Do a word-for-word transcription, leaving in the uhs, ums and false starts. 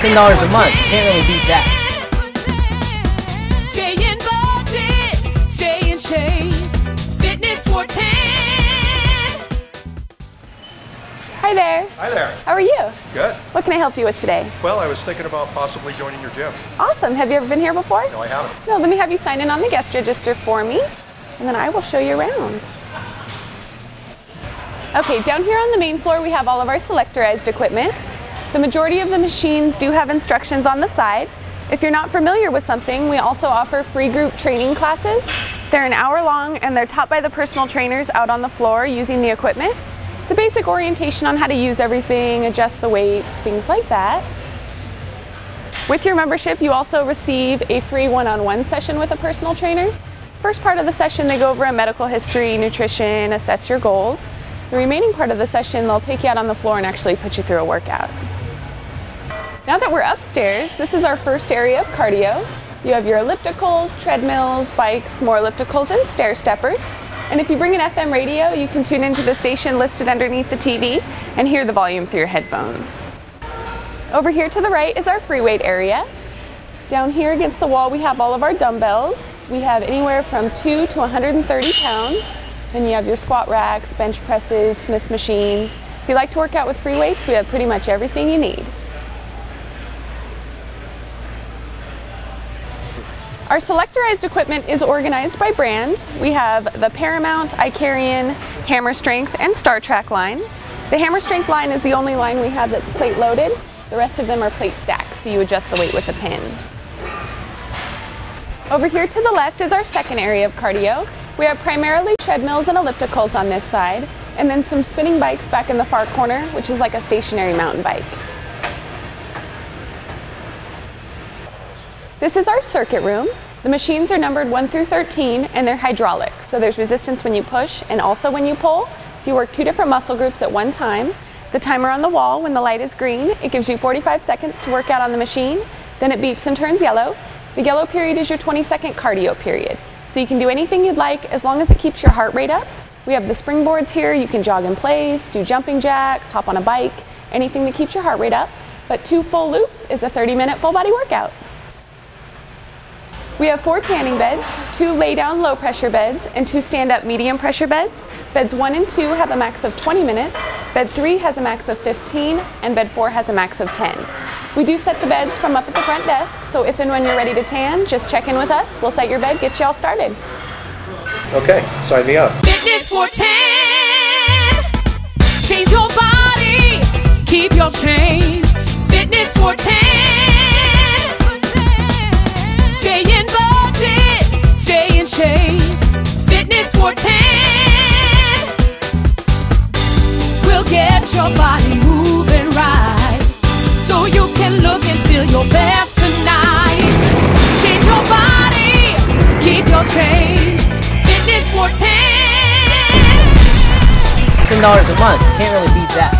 ten dollars a month. You can't really beat that. Stay in budget, stay in shape. Fitness for ten. Hi there. Hi there. How are you? Good. What can I help you with today? Well, I was thinking about possibly joining your gym. Awesome. Have you ever been here before? No, I haven't. No, let me have you sign in on the guest register for me, and then I will show you around. Okay, down here on the main floor we have all of our selectorized equipment. The majority of the machines do have instructions on the side. If you're not familiar with something, we also offer free group training classes. They're an hour long and they're taught by the personal trainers out on the floor using the equipment. It's a basic orientation on how to use everything, adjust the weights, things like that. With your membership, you also receive a free one-on-one session with a personal trainer. First part of the session, they go over a medical history, nutrition, assess your goals. The remaining part of the session, they'll take you out on the floor and actually put you through a workout. Now that we're upstairs, this is our first area of cardio. You have your ellipticals, treadmills, bikes, more ellipticals, and stair steppers. And if you bring an F M radio, you can tune into the station listed underneath the T V and hear the volume through your headphones. Over here to the right is our free weight area. Down here against the wall, we have all of our dumbbells. We have anywhere from two to one hundred thirty pounds. And you have your squat racks, bench presses, Smith machines. If you like to work out with free weights, we have pretty much everything you need. Our selectorized equipment is organized by brand. We have the Paramount, Icarian, Hammer Strength, and Star Trek line. The Hammer Strength line is the only line we have that's plate loaded. The rest of them are plate stacks, so you adjust the weight with a pin. Over here to the left is our second area of cardio. We have primarily treadmills and ellipticals on this side, and then some spinning bikes back in the far corner, which is like a stationary mountain bike. This is our circuit room. The machines are numbered one through thirteen, and they're hydraulic, so there's resistance when you push and also when you pull. If you work two different muscle groups at one time, the timer on the wall, when the light is green, it gives you forty-five seconds to work out on the machine, then it beeps and turns yellow. The yellow period is your twenty second cardio period. So you can do anything you'd like as long as it keeps your heart rate up. We have the springboards here. You can jog in place, do jumping jacks, hop on a bike, anything that keeps your heart rate up. But two full loops is a thirty minute full body workout. We have four tanning beds, two lay down low pressure beds, and two stand up medium pressure beds. Beds one and two have a max of twenty minutes. Bed three has a max of fifteen, and bed four has a max of ten. We do set the beds from up at the front desk, so if and when you're ready to tan, just check in with us. We'll set your bed, get you all started. Okay, sign me up. Fitness for ten. Change your body, keep your change. Fitness for ten. Stay in budget, stay in shape. Fitness for ten. We'll get your body moving right, so you can look and feel your best tonight. Change your body, keep your change. Fitness for ten. ten dollars a month, can't really beat that.